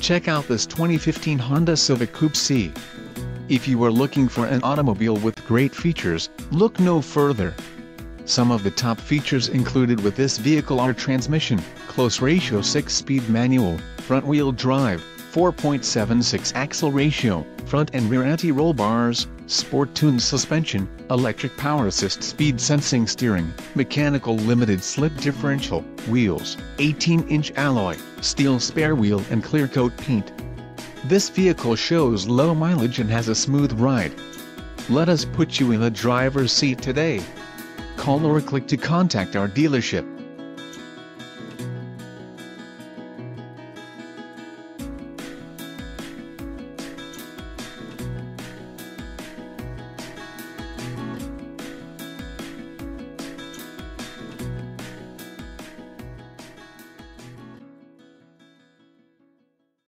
Check out this 2015 Honda Civic Coupe C. If you are looking for an automobile with great features, look no further. Some of the top features included with this vehicle are transmission, close ratio 6-speed manual, front-wheel drive, 4.76 axle ratio, front and rear anti-roll bars, sport-tuned suspension, electric power assist speed sensing steering, mechanical limited slip differential, wheels, 18-inch alloy, steel spare wheel and clear coat paint. This vehicle shows low mileage and has a smooth ride. Let us put you in the driver's seat today. Call or click to contact our dealership.